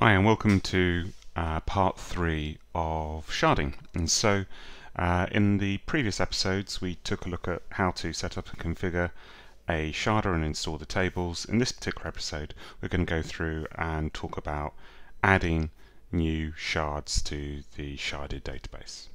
Hi and welcome to part 3 of sharding. And so in the previous episodes we took a look at how to set up and configure a sharder and install the tables. In this particular episode we're going to go through and talk about adding new shards to the sharded database.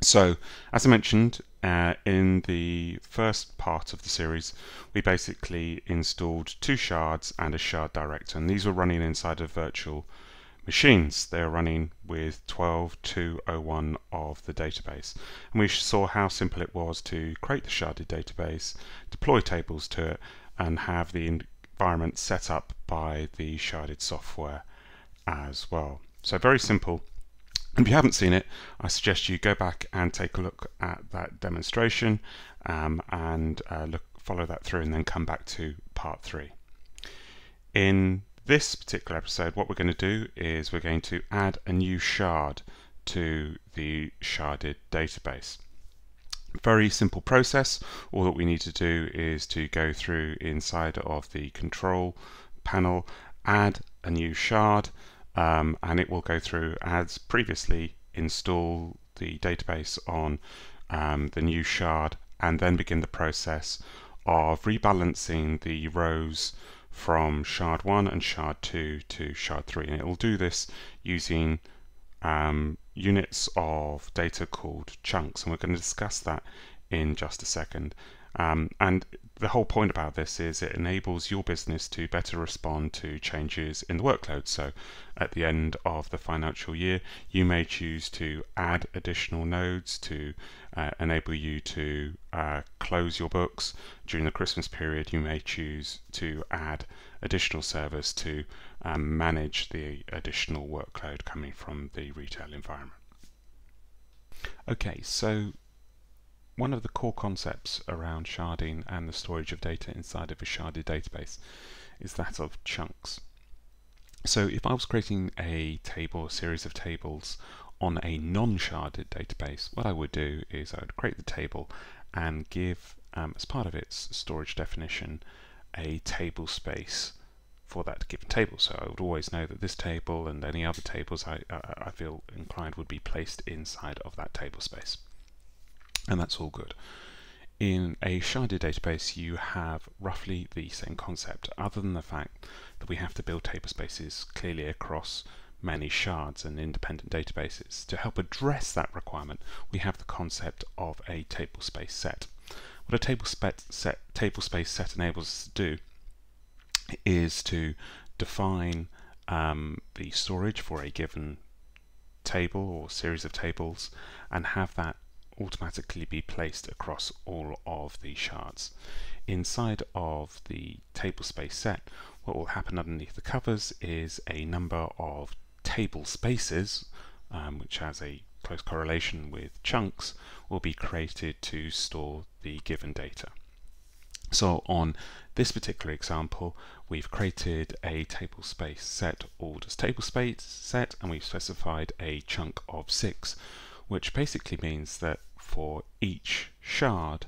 So as I mentioned in the first part of the series, we basically installed two shards and a shard director, and these were running inside of virtual machines. They were running with 12.2.01 of the database, and we saw how simple it was to create the sharded database, deploy tables to it, and have the environment set up by the sharded software as well. So very simple. If you haven't seen it, I suggest you go back and take a look at that demonstration follow that through, and then come back to part 3. In this particular episode, what we're going to do is we're going to add a new shard to the sharded database. Very simple process. All that we need to do is to go through inside of the control panel, add a new shard, and it will go through as previously, install the database on the new shard, and then begin the process of rebalancing the rows from shard 1 and shard 2 to shard 3. And it will do this using units of data called chunks, and we're going to discuss that in just a second. And the whole point about this is it enables your business to better respond to changes in the workload. So at the end of the financial year, you may choose to add additional nodes to enable you to close your books. During the Christmas period, you may choose to add additional servers to manage the additional workload coming from the retail environment. Okay, so one of the core concepts around sharding and the storage of data inside of a sharded database is that of chunks. So if I was creating a table, a series of tables on a non-sharded database, what I would do is I would create the table and give, as part of its storage definition, a table space for that given table. So I would always know that this table and any other tables I feel inclined would be placed inside of that table space. And that's all good. In a sharded database, you have roughly the same concept, other than the fact that we have to build table spaces clearly across many shards and independent databases. To help address that requirement, we have the concept of a table space set. What a table space set enables us to do is to define the storage for a given table or series of tables, and have that automatically be placed across all of the shards. Inside of the table space set, what will happen underneath the covers is a number of table spaces, which has a close correlation with chunks, will be created to store the given data. So on this particular example, we've created a table space set, all just table space set, and we've specified a chunk of 6, which basically means that for each shard,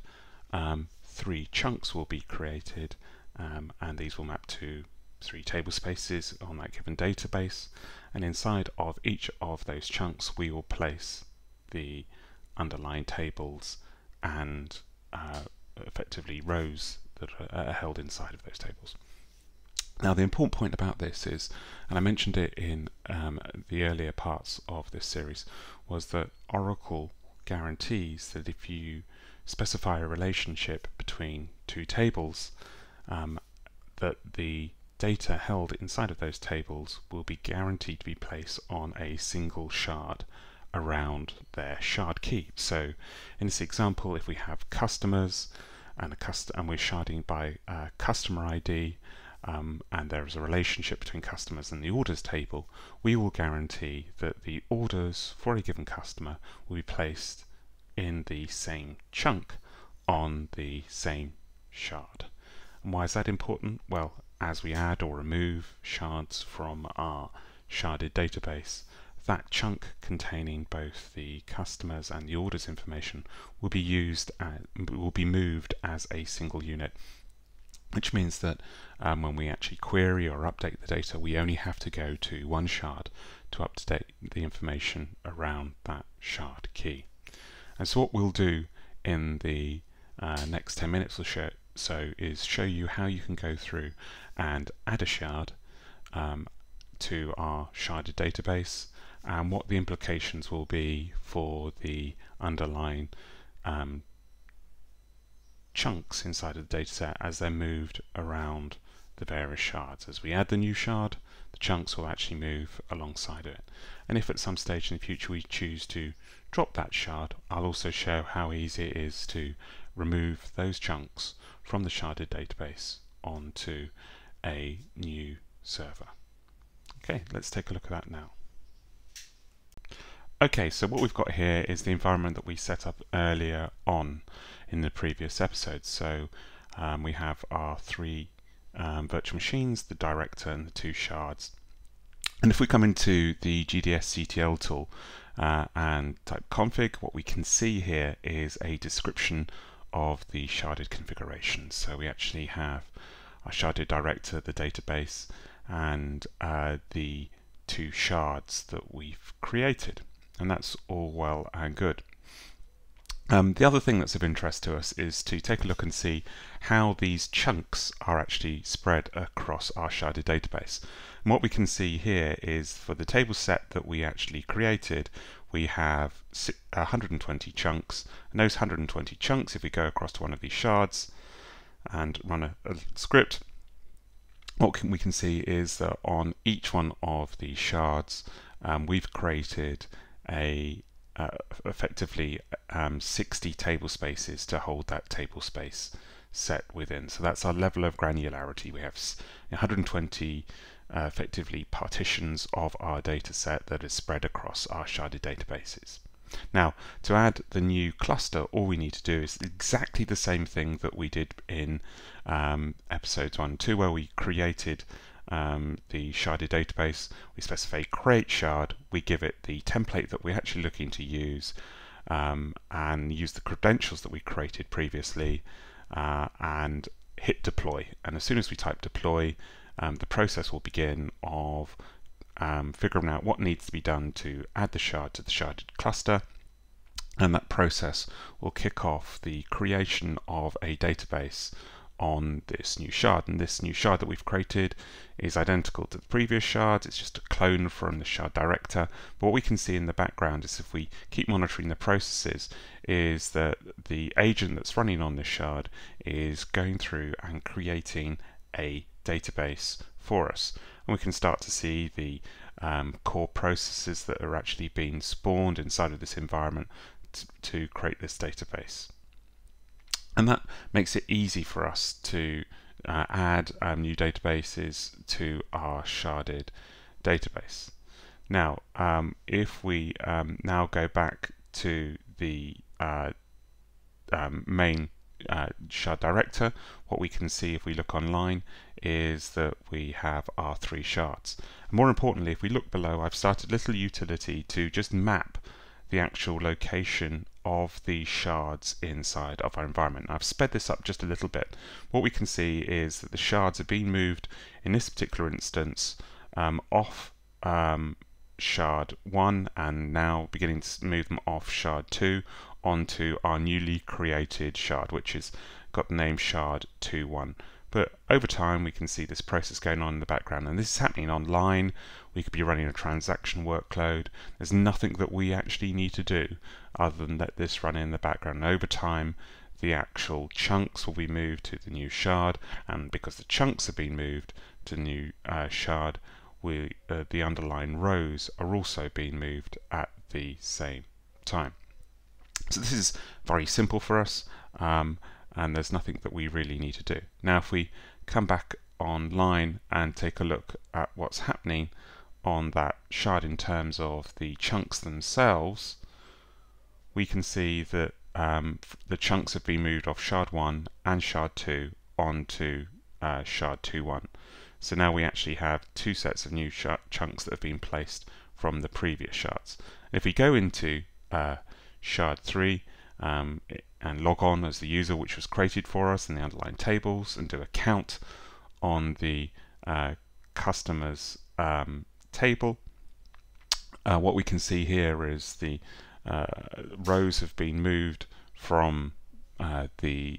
3 chunks will be created, and these will map to 3 table spaces on that given database. And inside of each of those chunks, we will place the underlying tables and effectively rows that are held inside of those tables. Now, the important point about this is, and I mentioned it in the earlier parts of this series, was that Oracle guarantees that if you specify a relationship between two tables, that the data held inside of those tables will be guaranteed to be placed on a single shard around their shard key. So in this example, if we have customers and we're sharding by customer ID, and there is a relationship between customers and the orders table, we will guarantee that the orders for a given customer will be placed in the same chunk on the same shard. And why is that important? Well, as we add or remove shards from our sharded database, that chunk containing both the customers and the orders information will be moved as a single unit which means that when we actually query or update the data, we only have to go to one shard to update the information around that shard key. And so what we'll do in the next 10 minutes or so is show you how you can go through and add a shard to our sharded database, and what the implications will be for the underlying chunks inside of the dataset as they're moved around the various shards. As we add the new shard, the chunks will actually move alongside it. And if at some stage in the future we choose to drop that shard, I'll also show how easy it is to remove those chunks from the sharded database onto a new server. Okay, let's take a look at that now. Okay, so what we've got here is the environment that we set up earlier on in the previous episode. So we have our three virtual machines, the director and the two shards. And if we come into the GDS CTL tool and type config, what we can see here is a description of the sharded configuration. So we actually have our sharded director, the database, and the two shards that we've created. And that's all well and good. The other thing that's of interest to us is to take a look and see how these chunks are actually spread across our sharded database. And what we can see here is for the table set that we actually created, we have 120 chunks. And those 120 chunks, if we go across to one of these shards and run a script, what we can see is that on each one of these shards, we've created effectively 60 table spaces to hold that table space set within. So that's our level of granularity. We have 120 effectively partitions of our data set that is spread across our sharded databases. Now, to add the new cluster, all we need to do is exactly the same thing that we did in episodes 1 and 2, where we created the sharded database. We specify create shard, we give it the template that we're actually looking to use, and use the credentials that we created previously, and hit deploy. And as soon as we type deploy, the process will begin of figuring out what needs to be done to add the shard to the sharded cluster, and that process will kick off the creation of a database on this new shard. And this new shard that we've created is identical to the previous shards. It's just a clone from the shard director. But what we can see in the background is, if we keep monitoring the processes, is that the agent that's running on this shard is going through and creating a database for us. And we can start to see the core processes that are actually being spawned inside of this environment to create this database. And that makes it easy for us to add new databases to our sharded database. Now, if we now go back to the main shard director, what we can see if we look online is that we have our three shards. And more importantly, if we look below, I've started a little utility to just map the actual location of the shards inside of our environment. I've sped this up just a little bit. What we can see is that the shards have been moved in this particular instance off shard 1, and now beginning to move them off shard 2 onto our newly created shard, which has got the name shard 21. But over time we can see this process going on in the background, and this is happening online. We could be running a transaction workload. There's nothing that we actually need to do other than let this run in the background. And over time the actual chunks will be moved to the new shard, and because the chunks have been moved to the new shard, the underlying rows are also being moved at the same time. So this is very simple for us. And there's nothing that we really need to do. Now, if we come back online and take a look at what's happening on that shard in terms of the chunks themselves, we can see that the chunks have been moved off shard 1 and shard 2 onto shard 21. So now we actually have two sets of new chunks that have been placed from the previous shards. If we go into shard 3, and log on as the user which was created for us in the underlying tables, and do a count on the customer's table. What we can see here is the rows have been moved from the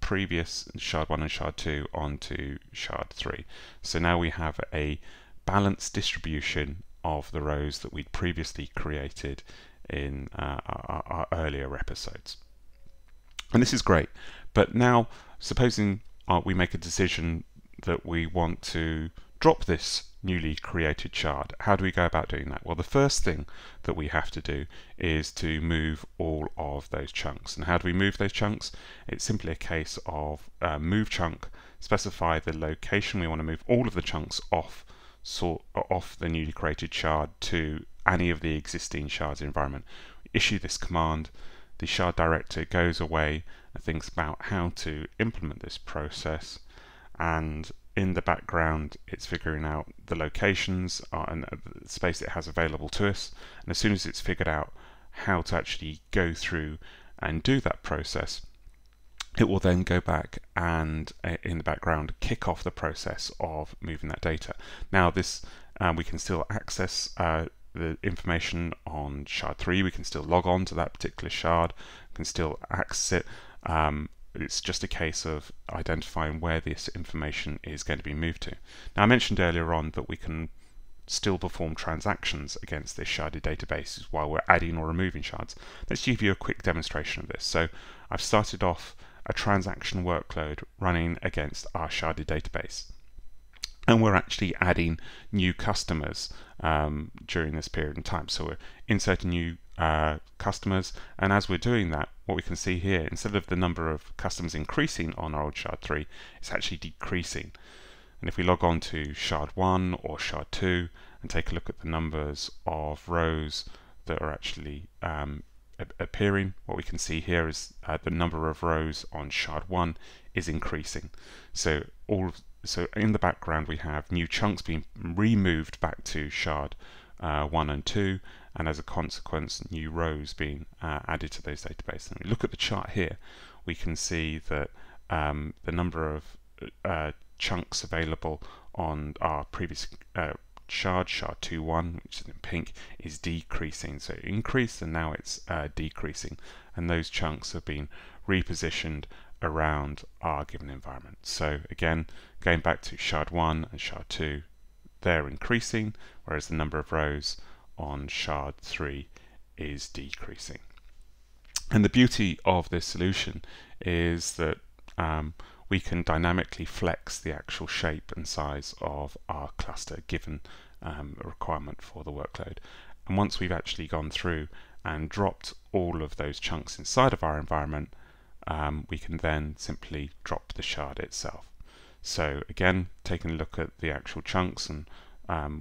previous shard 1 and shard 2 onto shard 3. So now we have a balanced distribution of the rows that we'd previously created in our earlier episodes. And this is great, but now supposing we make a decision that we want to drop this newly created shard. How do we go about doing that? Well, the first thing that we have to do is to move all of those chunks. And how do we move those chunks? It's simply a case of move chunk, specify the location we want to move all of the chunks off, sort off the newly created shard to any of the existing shards environment. Issue this command, the shard director goes away and thinks about how to implement this process, and in the background it's figuring out the locations and the space it has available to us, and as soon as it's figured out how to actually go through and do that process, it will then go back and in the background kick off the process of moving that data. Now this we can still access the information on shard 3, we can still log on to that particular shard, we can still access it. It's just a case of identifying where this information is going to be moved to. Now I mentioned earlier on that we can still perform transactions against this sharded database while we're adding or removing shards. Let's give you a quick demonstration of this. So I've started off a transaction workload running against our sharded database, and we're actually adding new customers during this period in time. So we're inserting new customers, and as we're doing that, what we can see here, instead of the number of customers increasing on our old shard 3, it's actually decreasing. And if we log on to shard 1 or shard 2 and take a look at the numbers of rows that are actually appearing, what we can see here is the number of rows on shard 1 is increasing. So in the background we have new chunks being removed back to shard 1 and 2, and as a consequence new rows being added to those databases. And we look at the chart here, we can see that the number of chunks available on our previous shard 2.1, which is in pink, is decreasing. So it increased and now it's decreasing, and those chunks have been repositioned around our given environment. So again, going back to shard 1 and shard 2, they're increasing, whereas the number of rows on shard 3 is decreasing. And the beauty of this solution is that we can dynamically flex the actual shape and size of our cluster given a requirement for the workload. And once we've actually gone through and dropped all of those chunks inside of our environment, we can then simply drop the shard itself. So again, taking a look at the actual chunks and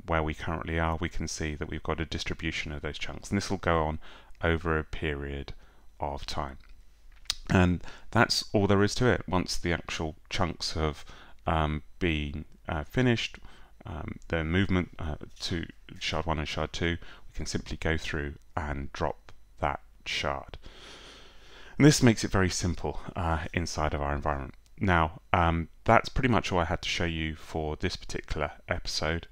where we currently are, we can see that we've got a distribution of those chunks, and this will go on over a period of time. And that's all there is to it. Once the actual chunks have been finished, their movement to shard 1 and shard 2, we can simply go through and drop that shard. And this makes it very simple inside of our environment. Now, that's pretty much all I had to show you for this particular episode.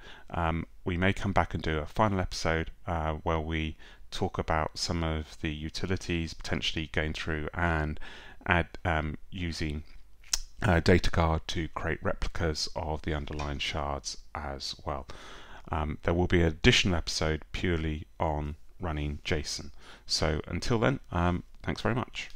We may come back and do a final episode where we talk about some of the utilities, potentially going through and using Data Guard to create replicas of the underlying shards as well. There will be an additional episode purely on running JSON. So until then, thanks very much.